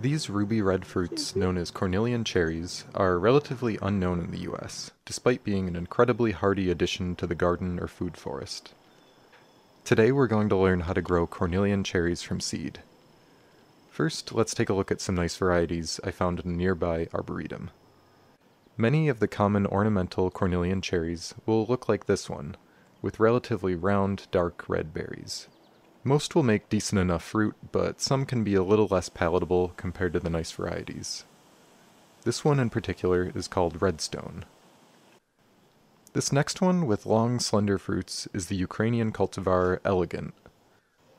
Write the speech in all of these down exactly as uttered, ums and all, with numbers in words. These ruby red fruits, known as Cornelian cherries, are relatively unknown in the U S, despite being an incredibly hardy addition to the garden or food forest. Today we're going to learn how to grow Cornelian cherries from seed. First, let's take a look at some nice varieties I found in a nearby arboretum. Many of the common ornamental Cornelian cherries will look like this one, with relatively round, dark red berries. Most will make decent enough fruit, but some can be a little less palatable compared to the nice varieties. This one in particular is called Redstone. This next one, with long, slender fruits, is the Ukrainian cultivar Elegant.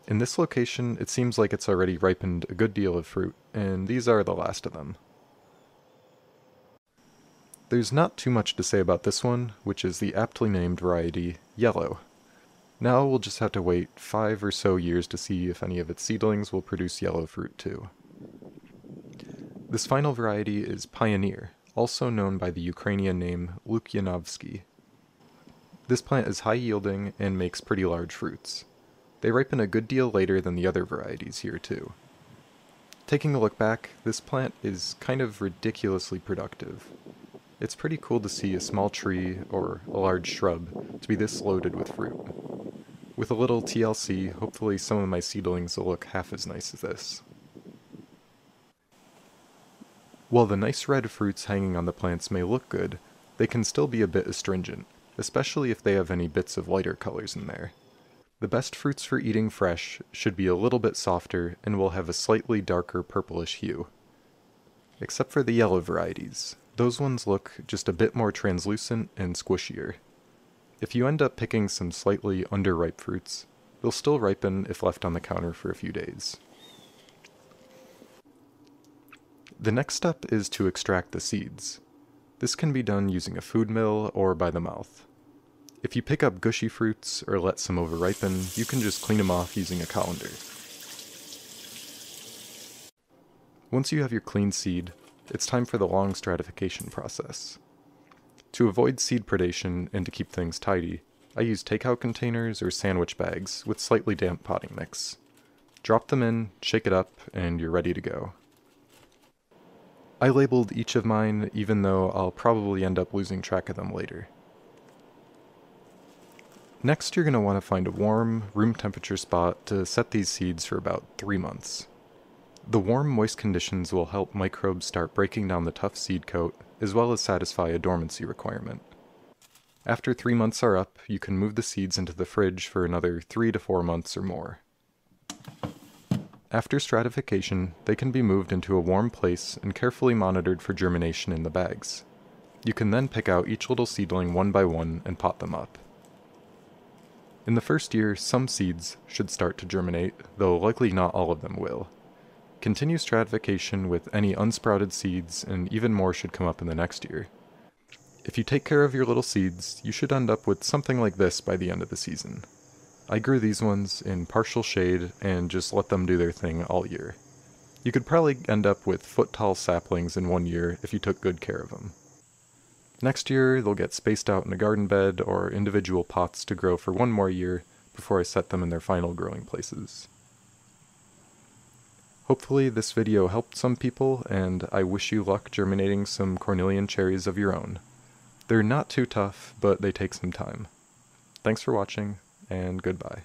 In this location, it seems like it's already ripened a good deal of fruit, and these are the last of them. There's not too much to say about this one, which is the aptly named variety Yellow. Now we'll just have to wait five or so years to see if any of its seedlings will produce yellow fruit too. This final variety is Pioneer, also known by the Ukrainian name Lukyanovsky. This plant is high yielding and makes pretty large fruits. They ripen a good deal later than the other varieties here too. Taking a look back, this plant is kind of ridiculously productive. It's pretty cool to see a small tree, or a large shrub, to be this loaded with fruit. With a little T L C, hopefully some of my seedlings will look half as nice as this. While the nice red fruits hanging on the plants may look good, they can still be a bit astringent, especially if they have any bits of lighter colors in there. The best fruits for eating fresh should be a little bit softer and will have a slightly darker purplish hue. Except for the yellow varieties. Those ones look just a bit more translucent and squishier. If you end up picking some slightly underripe fruits, they'll still ripen if left on the counter for a few days. The next step is to extract the seeds. This can be done using a food mill or by the mouth. If you pick up gushy fruits or let some overripen, you can just clean them off using a colander. Once you have your clean seed, it's time for the long stratification process. To avoid seed predation and to keep things tidy, I use takeout containers or sandwich bags with slightly damp potting mix. Drop them in, shake it up, and you're ready to go. I labeled each of mine, even though I'll probably end up losing track of them later. Next, you're going to want to find a warm, room temperature spot to set these seeds for about three months. The warm, moist conditions will help microbes start breaking down the tough seed coat, as well as satisfy a dormancy requirement. After three months are up, you can move the seeds into the fridge for another three to four months or more. After stratification, they can be moved into a warm place and carefully monitored for germination in the bags. You can then pick out each little seedling one by one and pot them up. In the first year, some seeds should start to germinate, though likely not all of them will. Continue stratification with any unsprouted seeds, and even more should come up in the next year. If you take care of your little seeds, you should end up with something like this by the end of the season. I grew these ones in partial shade and just let them do their thing all year. You could probably end up with foot-tall saplings in one year if you took good care of them. Next year, they'll get spaced out in a garden bed or individual pots to grow for one more year before I set them in their final growing places. Hopefully this video helped some people, and I wish you luck germinating some Cornelian cherries of your own. They're not too tough, but they take some time. Thanks for watching, and goodbye.